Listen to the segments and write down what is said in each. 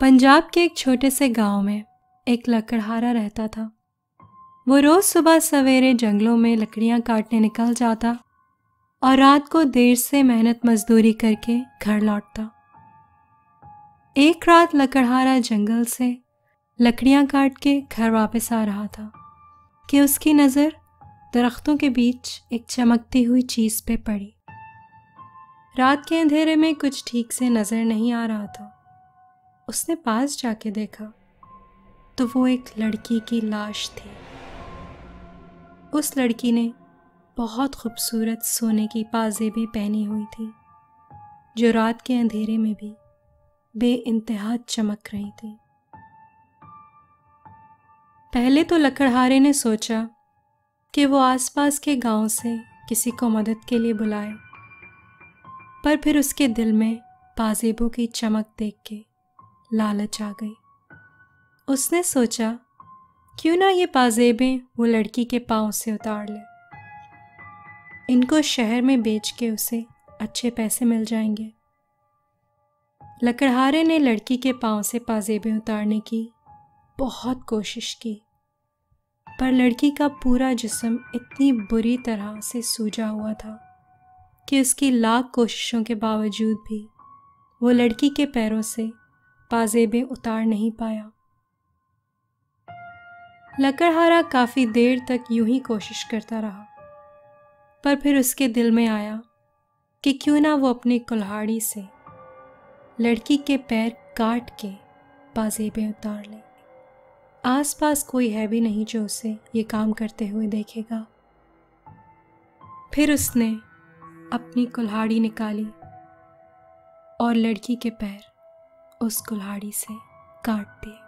पंजाब के एक छोटे से गांव में एक लकड़हारा रहता था। वो रोज सुबह सवेरे जंगलों में लकड़ियां काटने निकल जाता और रात को देर से मेहनत मजदूरी करके घर लौटता। एक रात लकड़हारा जंगल से लकड़ियां काट के घर वापस आ रहा था कि उसकी नज़र दरख्तों के बीच एक चमकती हुई चीज़ पे पड़ी। रात के अंधेरे में कुछ ठीक से नज़र नहीं आ रहा था। उसने पास जाके देखा तो वो एक लड़की की लाश थी। उस लड़की ने बहुत खूबसूरत सोने की पाजेबी पहनी हुई थी जो रात के अंधेरे में भी बेइंतहा चमक रही थी। पहले तो लकड़हारे ने सोचा कि वो आसपास के गांव से किसी को मदद के लिए बुलाए, पर फिर उसके दिल में पाजेबों की चमक देख के लालच आ गई। उसने सोचा क्यों ना ये पाजेबें वो लड़की के पाँव से उतार ले, इनको शहर में बेच के उसे अच्छे पैसे मिल जाएंगे। लकड़हारे ने लड़की के पाँव से पाजेबें उतारने की बहुत कोशिश की, पर लड़की का पूरा जिस्म इतनी बुरी तरह से सूजा हुआ था कि उसकी लाख कोशिशों के बावजूद भी वो लड़की के पैरों से पाजेबें उतार नहीं पाया। लकड़हारा काफ़ी देर तक यूं ही कोशिश करता रहा, पर फिर उसके दिल में आया कि क्यों ना वो अपनी कुल्हाड़ी से लड़की के पैर काट के पाजेबें उतार ले। आसपास कोई है भी नहीं जो उसे ये काम करते हुए देखेगा। फिर उसने अपनी कुल्हाड़ी निकाली और लड़की के पैर उस कुल्हाड़ी से काट दिए।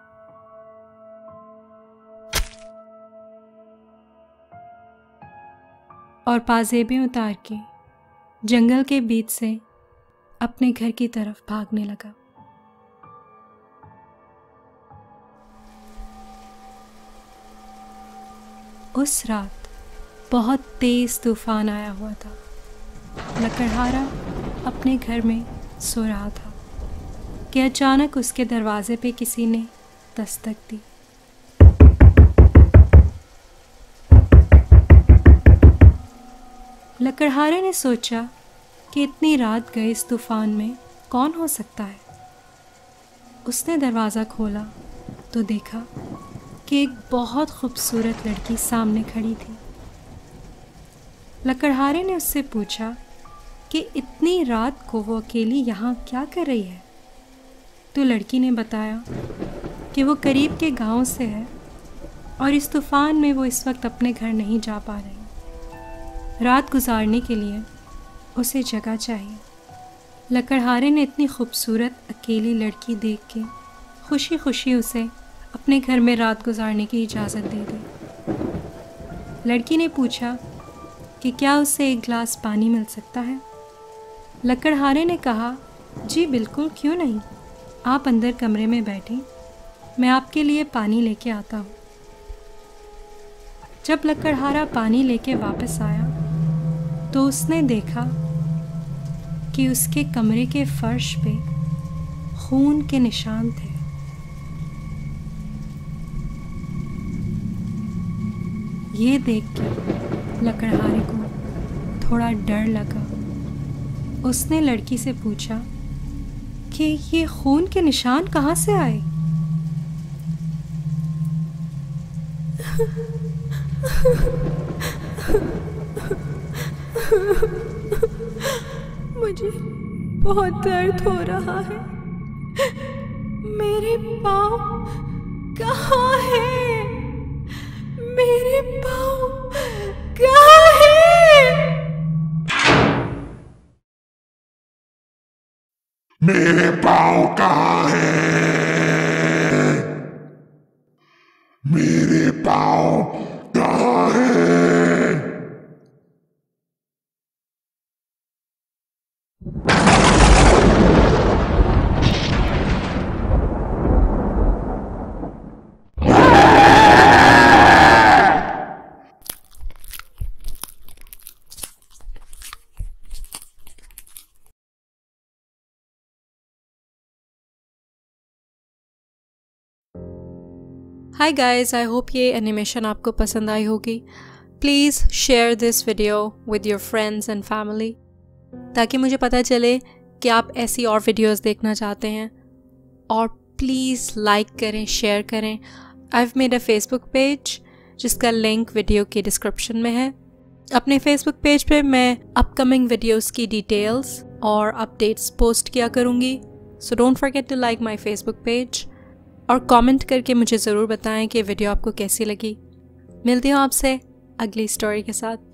और पाजेबें उतार के जंगल के बीच से अपने घर की तरफ भागने लगा। उस रात बहुत तेज तूफान आया हुआ था। लकड़हारा अपने घर में सो रहा था कि अचानक उसके दरवाजे पे किसी ने दस्तक दी। लकड़हारे ने सोचा कि इतनी रात गए इस तूफान में कौन हो सकता है। उसने दरवाज़ा खोला तो देखा कि एक बहुत खूबसूरत लड़की सामने खड़ी थी। लकड़हारे ने उससे पूछा कि इतनी रात को वो अकेली यहाँ क्या कर रही है, तो लड़की ने बताया कि वो करीब के गांव से है और इस तूफ़ान में वो इस वक्त अपने घर नहीं जा पा रही। रात गुजारने के लिए उसे जगह चाहिए। लकड़हारे ने इतनी खूबसूरत अकेली लड़की देख के खुशी खुशी उसे अपने घर में रात गुजारने की इजाज़त दे दी। लड़की ने पूछा कि क्या उसे एक गिलास पानी मिल सकता है। लकड़हारे ने कहा, जी बिल्कुल, क्यों नहीं, आप अंदर कमरे में बैठें, मैं आपके लिए पानी लेके आता हूँ। जब लकड़हारा पानी लेके वापस आया तो उसने देखा कि उसके कमरे के फर्श पे खून के निशान थे। ये देख के लकड़हारे को थोड़ा डर लगा। उसने लड़की से पूछा कि ये खून के निशान कहाँ से आए। मुझे बहुत दर्द हो रहा है, मेरे पाँव कहाँ हैं, मेरे पाँव कहाँ हैं? मेरे पाँव कहाँ हैं? मेरे पाँव कहाँ हैं? Hi guys, I hope ये animation आपको पसंद आई होगी। Please share this video with your friends and family ताकि मुझे पता चले कि आप ऐसी और videos देखना चाहते हैं। और please like करें, share करें। I've made a Facebook page जिसका link video के description में है। अपने Facebook page पे मैं upcoming videos की details और updates post किया करूँगी। So don't forget to like my Facebook page और कमेंट करके मुझे ज़रूर बताएं कि वीडियो आपको कैसी लगी। मिलती हूँ आपसे अगली स्टोरी के साथ।